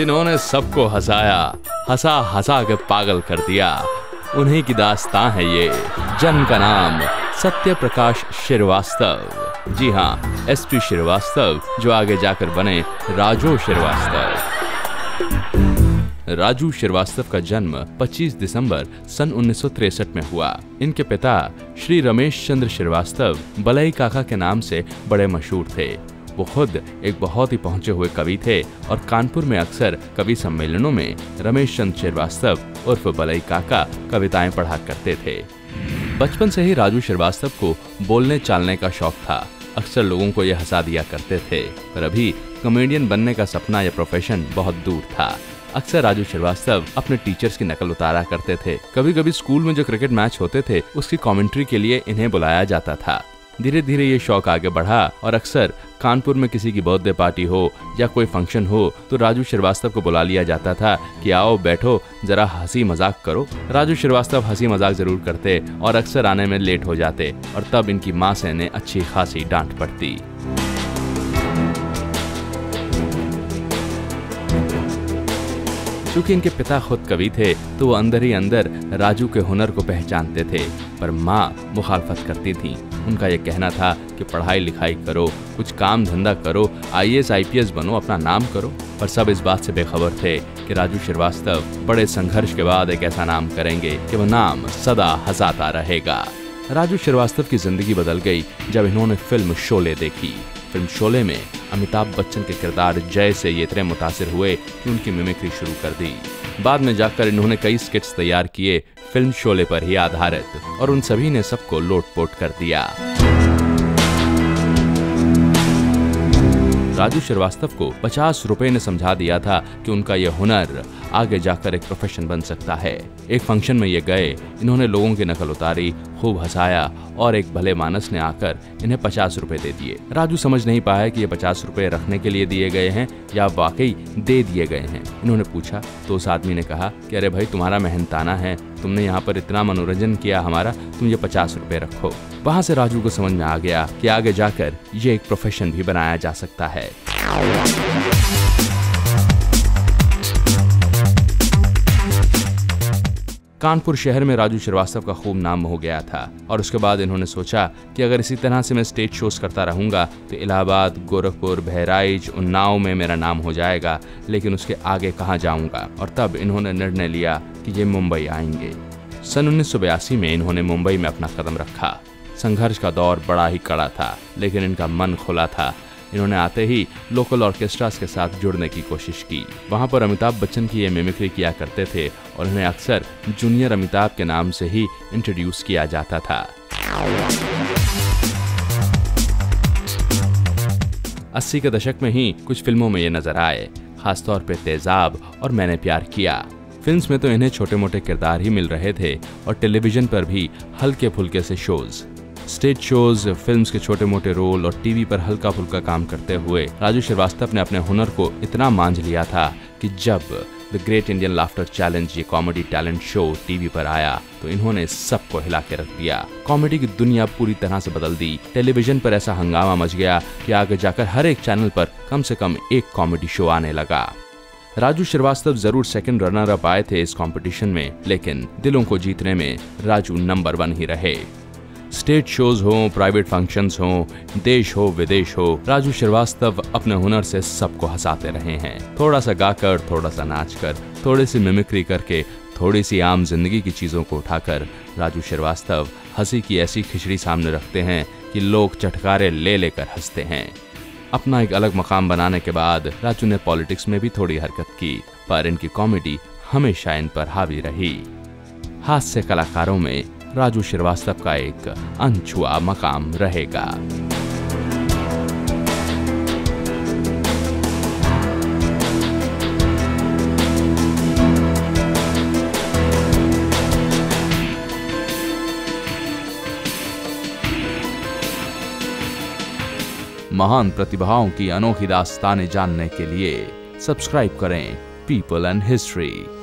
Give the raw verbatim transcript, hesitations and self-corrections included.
जिन्होंने सबको हंसाया, हंसा हंसा के पागल कर दिया, उन्हीं की दास्तां है ये। जन का नाम सत्य प्रकाश श्रीवास्तव। जी हाँ, एस पी श्रीवास्तव, जो आगे जाकर बने राजू श्रीवास्तव। राजू श्रीवास्तव का जन्म पच्चीस दिसंबर सन उन्नीस सौ तिरसठ में हुआ। इनके पिता श्री रमेश चंद्र श्रीवास्तव बलई काका के नाम से बड़े मशहूर थे। वो खुद एक बहुत ही पहुंचे हुए कवि थे और कानपुर में अक्सर कवि सम्मेलनों में रमेश चंद्र श्रीवास्तव उर्फ बलई काका कविताएं पढ़ा करते थे। बचपन से ही राजू श्रीवास्तव को बोलने चालने का शौक था। अक्सर लोगों को यह हंसा दिया करते थे, पर अभी कॉमेडियन बनने का सपना या प्रोफेशन बहुत दूर था। अक्सर राजू श्रीवास्तव अपने टीचर्स की नकल उतारा करते थे। कभी कभी स्कूल में जो क्रिकेट मैच होते थे उसकी कॉमेंट्री के लिए इन्हें बुलाया जाता था। धीरे धीरे ये शौक आगे बढ़ा और अक्सर कानपुर में किसी की बर्थडे पार्टी हो या कोई फंक्शन हो तो राजू श्रीवास्तव को बुला लिया जाता था कि आओ बैठो, जरा हंसी मजाक करो। राजू श्रीवास्तव हंसी मजाक जरूर करते और अक्सर आने में लेट हो जाते, और तब इनकी माँ से इन्हें अच्छी खासी डांट पड़ती। क्योंकि इनके पिता खुद कवि थे तो वो अंदर ही अंदर राजू के हुनर को पहचानते थे, पर माँ मुखालफत करती थी। उनका यह कहना था कि पढ़ाई लिखाई करो, कुछ काम धंधा करो, I A S I P S बनो, अपना नाम करो। पर सब इस बात से बेखबर थे कि राजू श्रीवास्तव बड़े संघर्ष के बाद एक ऐसा नाम करेंगे कि वो नाम सदा हंसाता रहेगा। राजू श्रीवास्तव की जिंदगी बदल गई जब इन्होंने फिल्म शोले देखी। फिल्म शोले में अमिताभ बच्चन के किरदार जय से ये इतने मुतासिर हुए कि उनकी मिमिक्री शुरू कर दी। बाद में जाकर इन्होंने कई स्किट्स तैयार किए फिल्म शोले पर ही आधारित, और उन सभी ने सबको लोटपोट कर दिया। राजू श्रीवास्तव को पचास रुपए ने समझा दिया था कि उनका यह हुनर आगे जाकर एक प्रोफेशन बन सकता है। एक फंक्शन में ये गए, इन्होंने लोगों की नकल उतारी, खूब हंसाया, और एक भले मानस ने आकर इन्हें पचास रुपए दे दिए। राजू समझ नहीं पाया कि ये पचास रुपए रखने के लिए दिए गए हैं या वाकई दे दिए गए हैं। इन्होंने पूछा तो उस आदमी ने कहा कि अरे भाई, तुम्हारा मेहनताना है, तुमने यहाँ पर इतना मनोरंजन किया हमारा, तुम ये पचास रुपए रखो। वहाँ से राजू को समझ में आ गया कि आगे जाकर ये एक प्रोफेशन भी बनाया जा सकता है। कानपुर शहर में राजू श्रीवास्तव का खूब नाम हो गया था, और उसके बाद इन्होंने सोचा कि अगर इसी तरह से मैं स्टेज शोज करता रहूंगा तो इलाहाबाद, गोरखपुर, बहराइच, उन्नाव में मेरा नाम हो जाएगा, लेकिन उसके आगे कहाँ जाऊंगा। और तब इन्होंने निर्णय लिया कि ये मुंबई आएंगे। सन उन्नीस सौ बयासी में इन्होंने मुंबई में अपना कदम रखा। संघर्ष का दौर बड़ा ही कड़ा था, लेकिन इनका मन खुला था। इन्होंने आते ही लोकल ऑर्केस्ट्रास के साथ जुड़ने की कोशिश की। वहाँ पर अमिताभ बच्चन की ये मिमिक्री किया करते थे और उन्हें अक्सर जूनियर अमिताभ के नाम से ही इंट्रोड्यूस किया जाता था। अस्सी के दशक में ही कुछ फिल्मों में ये नजर आए, खासतौर पे तेजाब और मैंने प्यार किया। फिल्म्स में तो इन्हें छोटे मोटे किरदार ही मिल रहे थे, और टेलीविजन पर भी हल्के फुल्के से शोज, स्टेज शोज, फिल्म्स के छोटे मोटे रोल और टीवी पर हल्का फुल्का काम करते हुए राजू श्रीवास्तव ने अपने हुनर को इतना मांझ लिया था कि जब the great Indian laughter challenge, ये कॉमेडी टैलेंट शो टीवी पर आया तो इन्होंने सबको हिला के रख दिया। कॉमेडी की दुनिया पूरी तरह से बदल दी। टेलीविजन पर ऐसा हंगामा मच गया कि आगे जाकर हर एक चैनल पर कम से कम एक कॉमेडी शो आने लगा। राजू श्रीवास्तव जरूर सेकंड रनर अप आए थे इस कॉम्पिटिशन में, लेकिन दिलों को जीतने में राजू नंबर वन ही रहे। स्टेज शोज हो, प्राइवेट फंक्शंस हो, देश हो, विदेश हो, राजू श्रीवास्तव अपने हुनर से सबको हंसाते रहे हैं। थोड़ा सा गाकर, थोड़ा सा नाचकर, थोड़ी सी मिमिक्री करके, थोड़ी सी आम जिंदगी की चीज़ों को उठाकर राजू श्रीवास्तव हंसी की ऐसी खिचड़ी सामने रखते हैं कि लोग चटकारे ले लेकर हंसते हैं। अपना एक अलग मकाम बनाने के बाद राजू ने पॉलिटिक्स में भी थोड़ी हरकत की, पर इनकी कॉमेडी हमेशा इन पर हावी रही। हास्य कलाकारों में राजू श्रीवास्तव का एक अनछुआ मकाम रहेगा। महान प्रतिभाओं की अनोखी दास्तानें जानने के लिए सब्सक्राइब करें पीपल एंड हिस्ट्री।